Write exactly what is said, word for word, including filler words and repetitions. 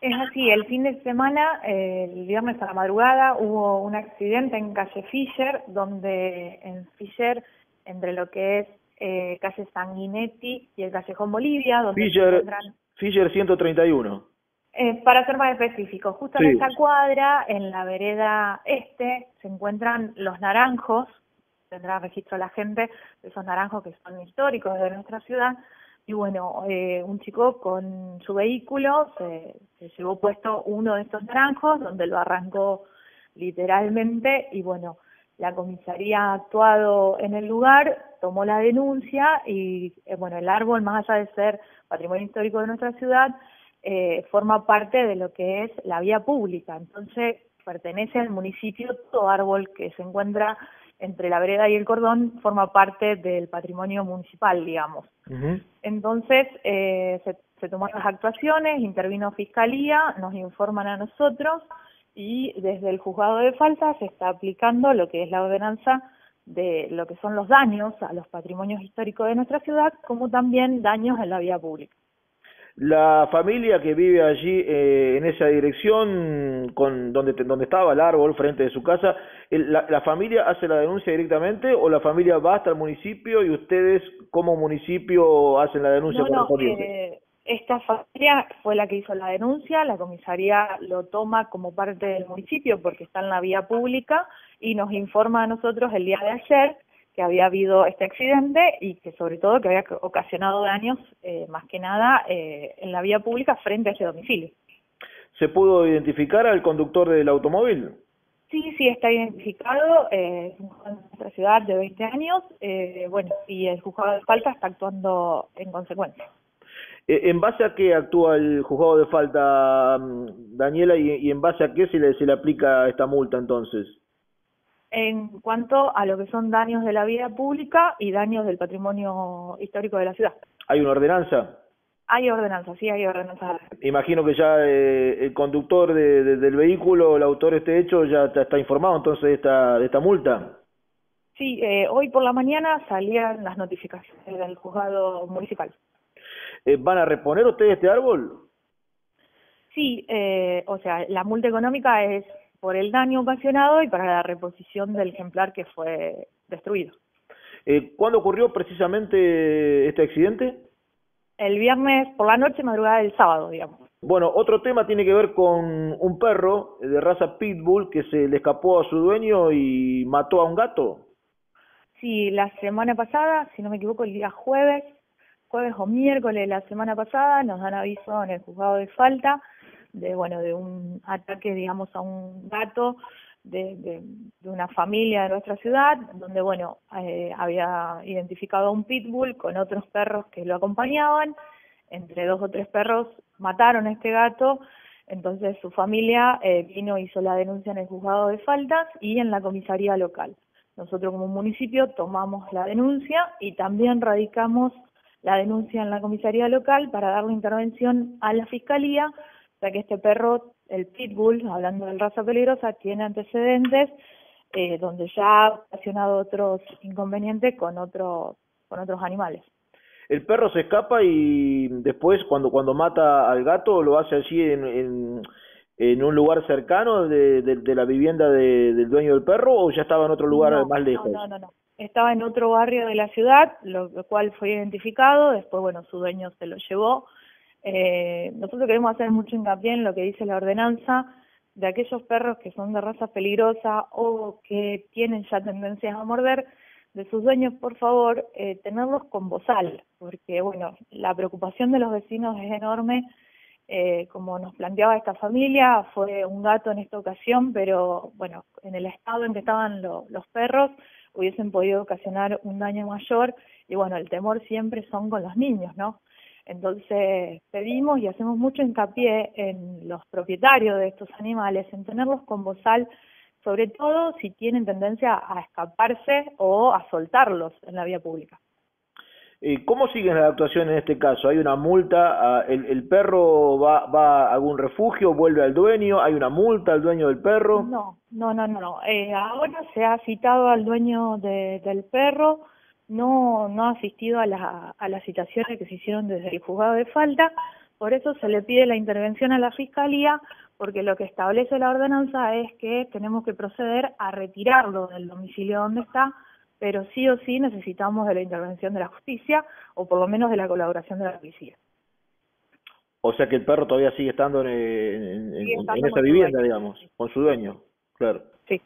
Es así, el fin de semana, el viernes a la madrugada, hubo un accidente en calle Fischer, donde en Fischer, entre lo que es eh, calle Sanguinetti y el callejón Bolivia, donde Fischer, se encuentran... Fischer ciento treinta y uno. Eh, para ser más específico, justo sí. En esta cuadra, en la vereda este, se encuentran los naranjos, tendrá registro la gente de esos naranjos que son históricos de nuestra ciudad. Y bueno, eh, un chico con su vehículo se, se llevó puesto uno de estos naranjos, donde lo arrancó literalmente, y bueno, la comisaría ha actuado en el lugar, tomó la denuncia, y eh, bueno, el árbol, más allá de ser patrimonio histórico de nuestra ciudad, eh, forma parte de lo que es la vía pública. Entonces, pertenece al municipio, todo árbol que se encuentra entre la vereda y el cordón forma parte del patrimonio municipal, digamos. Uh-huh. Entonces, eh, se, se tomaron las actuaciones, intervino Fiscalía, nos informan a nosotros, y desde el juzgado de falta se está aplicando lo que es la ordenanza de lo que son los daños a los patrimonios históricos de nuestra ciudad, como también daños en la vía pública. La familia que vive allí, eh, en esa dirección, con donde donde estaba el árbol, frente de su casa, el, la, ¿la familia hace la denuncia directamente o la familia va hasta el municipio y ustedes como municipio hacen la denuncia? No, no, eh, esta familia fue la que hizo la denuncia, la comisaría lo toma como parte del municipio porque está en la vía pública y nos informa a nosotros el día de ayer que había habido este accidente y que sobre todo que había ocasionado daños, eh, más que nada, eh, en la vía pública frente a ese domicilio. ¿Se pudo identificar al conductor del automóvil? Sí, sí, está identificado, eh, es un joven de nuestra ciudad de veinte años, eh, bueno, y el juzgado de falta está actuando en consecuencia. ¿En base a qué actúa el juzgado de falta, Daniela, y, y en base a qué se le, se le aplica esta multa entonces? En cuanto a lo que son daños de la vida pública y daños del patrimonio histórico de la ciudad. ¿Hay una ordenanza? Hay ordenanza, sí, hay ordenanza. Imagino que ya eh, el conductor de, de, del vehículo, el autor de este hecho, ya está informado entonces de esta, de esta multa. Sí, eh, hoy por la mañana salían las notificaciones del juzgado municipal. Eh, ¿Van a reponer ustedes este árbol? Sí, eh, o sea, la multa económica es por el daño ocasionado y para la reposición del ejemplar que fue destruido. Eh, ¿Cuándo ocurrió precisamente este accidente? El viernes por la noche, madrugada del sábado, digamos. Bueno, otro tema tiene que ver con un perro de raza Pitbull que se le escapó a su dueño y mató a un gato. Sí, la semana pasada, si no me equivoco, el día jueves, jueves o miércoles la semana pasada, nos dan aviso en el juzgado de falta, de bueno de un ataque, digamos, a un gato de, de, de una familia de nuestra ciudad, donde bueno eh, había identificado a un pitbull con otros perros que lo acompañaban. Entre dos o tres perros mataron a este gato, entonces su familia eh, vino, hizo la denuncia en el juzgado de faltas y en la comisaría local. Nosotros como municipio tomamos la denuncia y también radicamos la denuncia en la comisaría local para darle intervención a la fiscalía, ya que este perro, el pitbull, hablando de raza peligrosa, tiene antecedentes eh, donde ya ha ocasionado otros inconvenientes con, otro, con otros animales. El perro se escapa y después cuando cuando mata al gato lo hace allí en, en, en un lugar cercano de, de, de la vivienda de, del dueño del perro, ¿o ya estaba en otro lugar no, más lejos? No, no, no. Estaba en otro barrio de la ciudad, lo cual fue identificado, después bueno su dueño se lo llevó. Eh, nosotros queremos hacer mucho hincapié en lo que dice la ordenanza de aquellos perros que son de raza peligrosa o que tienen ya tendencias a morder, de sus dueños, por favor, eh, tenerlos con bozal, porque bueno, la preocupación de los vecinos es enorme, eh, como nos planteaba esta familia, fue un gato en esta ocasión, pero bueno, en el estado en que estaban lo, los perros hubiesen podido ocasionar un daño mayor, y bueno, el temor siempre son con los niños, ¿no? Entonces pedimos y hacemos mucho hincapié en los propietarios de estos animales, en tenerlos con bozal, sobre todo si tienen tendencia a escaparse o a soltarlos en la vía pública. ¿Cómo siguen las actuaciones en este caso? ¿Hay una multa? ¿El, el perro va, va a algún refugio? ¿Vuelve al dueño? ¿Hay una multa al dueño del perro? No, no, no, no. Eh, ahora se ha citado al dueño de, del perro. No, no ha asistido a, la, a las citaciones que se hicieron desde el juzgado de falta, Por eso se le pide la intervención a la Fiscalía, porque lo que establece la ordenanza es que tenemos que proceder a retirarlo del domicilio donde está, pero sí o sí necesitamos de la intervención de la justicia, o por lo menos de la colaboración de la policía. O sea que el perro todavía sigue estando en, en, en, en esa vivienda, digamos, con su dueño, claro. Sí.